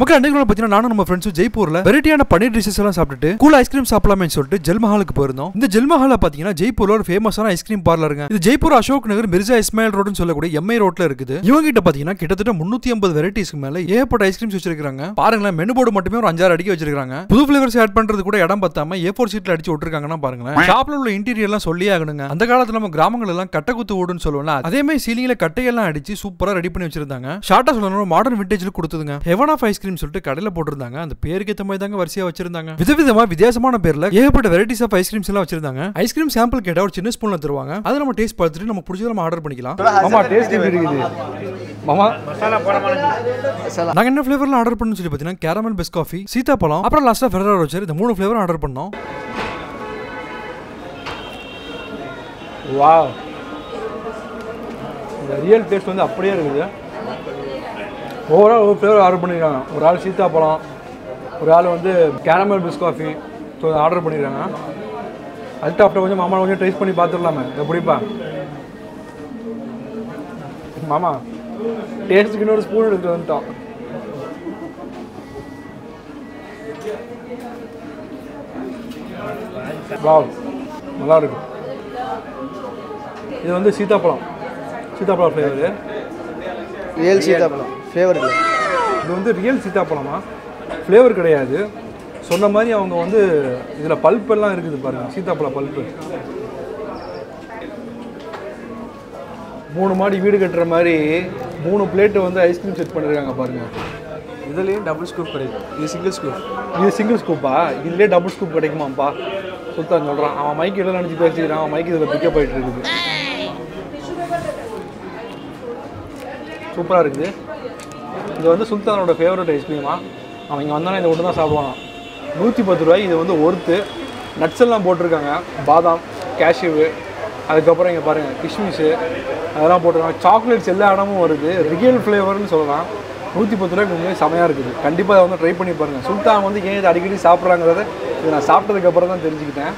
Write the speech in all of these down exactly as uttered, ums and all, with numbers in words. மக்கள் அன்றைக்கு பார்த்தீங்கன்னா நானும் நம்ம ஃப்ரெண்ட்ஸும் ஜெய்ப்பூர்ல வெரைட்டியான பன்னீர் டிஷஸ் எல்லாம் சாப்பிட்டுட்டு கூல் ஐஸ்கிரீம் சாப்பிடலாம்னு சொல்லிட்டு ஜல் மஹாலுக்கு போயிருந்தோம். இந்த ஜல் மஹால பார்த்தீங்கன்னா ஜெய்ப்பூர்ல ஒரு ஃபேமஸான ஐஸ்கிரீம் பார்லருங்க. இது ஜெய்ப்பூர் அசோக் நகர் மிர்சா இஸ்மாயில் ரோடுன்னு சொல்லக்கூடிய எம்ஐ ரோட்ல இருக்குது. இவங்க கிட்ட பார்த்தீங்கன்னா கிட்டத்தட்ட முன்னூத்தி ஐம்பது வெரைட்டிஸ்க்கு மேல ஏகப்பட்ட ஐஸ்கிரீம்ஸ் வச்சிருக்காங்க. பாருங்களேன், மெனு போர்டு மட்டுமே ஒரு அஞ்சாறு அடிக்க வச்சிருக்காங்க. புது ஃபிளேவர்ஸ் ஆட் பண்றது கூட இடம் பத்தாம ஏ ஃபோர் சீட்ல அடிச்சு விட்டுருக்காங்கன்னா பாருங்களேன். ஷாப்ல உள்ள இன்டீரியர் எல்லாம் சொல்லியே ஆகணுங்க. அந்த காலத்துல நம்ம கிராமங்கள் எல்லாம் கட்டை குத்து ஓடுன்னு சொல்லுவோம்ல, அதே மாதிரி சீலிங்ல கட்டையெல்லாம் அடிச்சு சூப்பரா ரெடி பண்ணி வச்சிருந்தாங்க. ஷார்ட்டா சொல்லணும், மாடர்ன் விண்டேஜ்ல கொடுத்ததுங்க. ஹெவன் ஆஃப் ஐஸ் சொல்லிட்டு கடையில போட்டிருந்தாங்க. அந்த பேருக்கு ஏத்த மாதிரி தாங்க வரிசையா வச்சிருந்தாங்க. விதவிதமா வித்தியாசமான பேர்ல ஏகப்பட்ட வெரைட்டிஸ் ஆஃப் ஐஸ்கிரீம்ஸ் எல்லாம் வச்சிருந்தாங்க. ஐஸ்கிரீம் சாம்பிள் கேட்டா ஒரு சின்ன ஸ்பூன்ல தருவாங்க. அதை நம்ம டேஸ்ட் பார்த்துட்டு நம்ம பிடிச்சத நம்ம ஆர்டர் பண்ணிக்கலாம். மாமா டேஸ்ட் எப்படி இருக்குது மாமா? மசாலா போறமா? நாங்க என்ன ஃப்ளேவர்ல ஆர்டர் பண்ணனும்னு சொல்லி பார்த்தீங்கன்னா கேரமல் பெஸ்ட் காஃபி, சீதாப்பழம், அப்புறம் லாஸ்டா ஃபெரரோ ரோச்சர், இந்த மூணு ஃப்ளேவர் ஆர்டர் பண்ணோம். வாவ், ரியல் டேஸ்ட் வந்து அப்படியே இருக்குது. ஓவரால் ஒரு ஃப்ளேவர் ஆர்டர் பண்ணியிருக்காங்க. ஒரு ஆள் சீத்தாப்பழம், ஒரு ஆள் வந்து கேரமல் பிஸ் காஃபி, ஸோ ஆர்டர் பண்ணியிருக்காங்க. அதுக்கு அப்புறம் கொஞ்சம் மாமா கொஞ்சம் டேஸ்ட் பண்ணி பார்த்துடலாமே. இதை பிடிப்பா மாமா? டேஸ்ட்டுக்கு இன்னொரு ஸ்பூன் எடுத்துகிட்டு வந்துட்டோம். வாவ், நல்லா இருக்கும். இது வந்து சீத்தாப்பழம், சீத்தாப்பழம் ஃப்ளேவரு, ரியல் சீத்தாப்பழம் ஃப்ளேவர் இல்லை. இது வந்து ரியல் சீத்தாப்பழமா? ஃப்ளேவர் கிடையாது. சொன்ன மாதிரி அவங்க வந்து இதில் பல்ப்பெல்லாம் இருக்குது பாருங்கள், சீத்தாப்பழ பல்ப்பு. மூணு மாடி வீடு கட்டுற மாதிரி மூணு பிளேட்டு வந்து ஐஸ்கிரீம் செட் பண்ணியிருக்காங்க பாருங்கள். இதுலேயே டபுள் ஸ்கூப் கிடைக்கும். இது சிங்கிள் ஸ்கூப். இது சிங்கிள் ஸ்கூப்பா? இதுலேயே டபுள் ஸ்கூப் கிடைக்குமாப்பா? சுத்தான் சொல்கிறான். அவன் மைக்கு எல்லாம் நினச்சி பேசிக்கிறான். அவன் மைக்கு இதில் பிக்கப் ஆகிட்டு இருக்குது. சூப்பராக இருக்குது. இது வந்து சுல்தானோட ஃபேவரட் ஐஸ்கிரீமா. அவன் இங்கே வந்தானே இதை ஒன்று தான் சாப்பிடுவான். நூற்றி பத்து ரூபாய் இது வந்து ஒர்த்து. நட்ஸ் எல்லாம் போட்டிருக்காங்க, பாதாம், கேஷ்யூவு, அதுக்கப்புறம் இங்கே பாருங்கள் கிஷ்மிஷு, அதெல்லாம் போட்டிருக்காங்க. சாக்லேட்ஸ் எல்லா இடமும் வருது. ரியல் ஃப்ளேவர்னு சொல்லலாம். நூற்றி பத்து ரூபாய்க்கு உண்மையாக செமையாக இருக்குது. கண்டிப்பாக அதை வந்து ட்ரை பண்ணி பாருங்கள். சுல்தான் வந்து ஏன் இதை அடிக்கடி சாப்பிட்றாங்கிறத இது நான் சாப்பிட்டதுக்கப்புறம் தான் தெரிஞ்சுக்கிட்டேன்.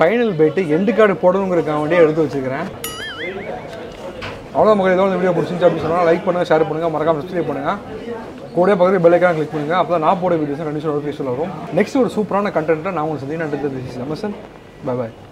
ஃபைனல் போய்ட்டு எண்டு கார்டு போடணுங்கிறக்காக வேண்டியே எடுத்து வச்சுக்கிறேன். அவ்வளோ மக்கள். ஏதாவது இந்த வீடியோ பிடிச்சிருந்துச்சு அப்படின்னு சொன்னால் லைக் பண்ணுங்கள், ஷேர் பண்ணுங்கள், மறக்காமல் சப்ஸ்கிரைப் பண்ணுங்கள். கூட பக்கத்தில் பெல் ஐக்கான கிளிக் பண்ணுங்கள். அப்போ தான் நான் போட வீடியோஸ் கண்டிப்பாக நோட்டிஃபிகேஷன் வரும். நெக்ஸ்ட் ஒரு சூப்பரான கண்டென்ட்டை நான் உங்களுக்கு சந்திக்கிறேன். பை பாய்.